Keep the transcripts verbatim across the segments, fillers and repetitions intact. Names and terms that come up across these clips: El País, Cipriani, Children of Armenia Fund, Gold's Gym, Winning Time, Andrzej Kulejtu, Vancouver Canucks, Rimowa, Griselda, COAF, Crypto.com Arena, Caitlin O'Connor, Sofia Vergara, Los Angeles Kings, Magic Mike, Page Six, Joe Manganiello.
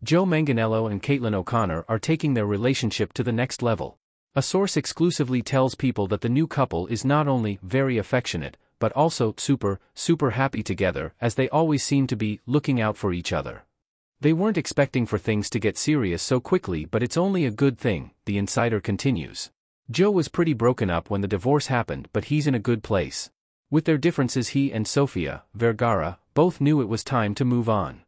Joe Manganiello and Caitlin O'Connor are taking their relationship to the next level. A source exclusively tells People that the new couple is not only very affectionate, but also super, super happy together, as they always seem to be looking out for each other. They weren't expecting for things to get serious so quickly, but it's only a good thing, the insider continues. Joe was pretty broken up when the divorce happened, but he's in a good place. With their differences, he and Sofia Vergara both knew it was time to move on.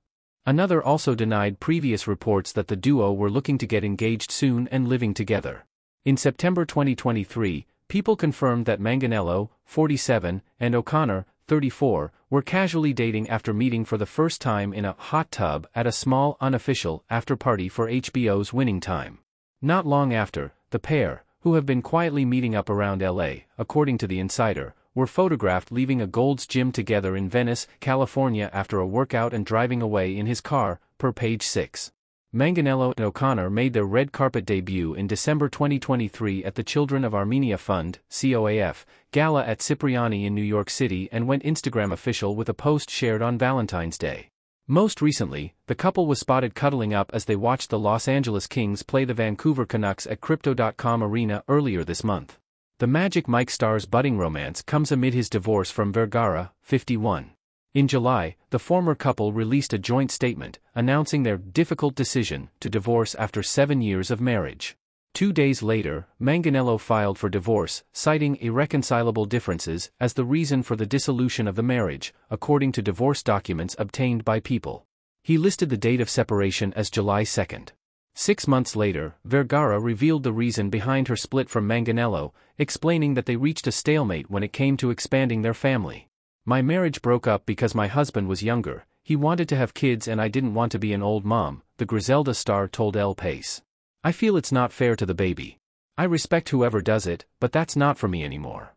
Another also denied previous reports that the duo were looking to get engaged soon and living together. In September twenty twenty-three, People confirmed that Manganiello, forty-seven, and O'Connor, thirty-four, were casually dating after meeting for the first time in a hot tub at a small unofficial after-party for H B O's Winning Time. Not long after, the pair, who have been quietly meeting up around L A, according to the insider, were photographed leaving a Gold's Gym together in Venice, California after a workout and driving away in his car, per Page Six. Manganiello and O'Connor made their red carpet debut in December twenty twenty-three at the Children of Armenia Fund, C O A F, gala at Cipriani in New York City, and went Instagram official with a post shared on Valentine's Day. Most recently, the couple was spotted cuddling up as they watched the Los Angeles Kings play the Vancouver Canucks at Crypto dot com Arena earlier this month. The Magic Mike star's budding romance comes amid his divorce from Vergara, fifty-one. In July, the former couple released a joint statement, announcing their difficult decision to divorce after seven years of marriage. Two days later, Manganiello filed for divorce, citing irreconcilable differences as the reason for the dissolution of the marriage, according to divorce documents obtained by People. He listed the date of separation as July second. Six months later, Vergara revealed the reason behind her split from Manganiello, explaining that they reached a stalemate when it came to expanding their family. "My marriage broke up because my husband was younger, he wanted to have kids and I didn't want to be an old mom," the Griselda star told El País. "I feel it's not fair to the baby. I respect whoever does it, but that's not for me anymore.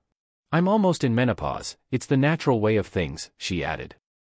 I'm almost in menopause, it's the natural way of things," she added.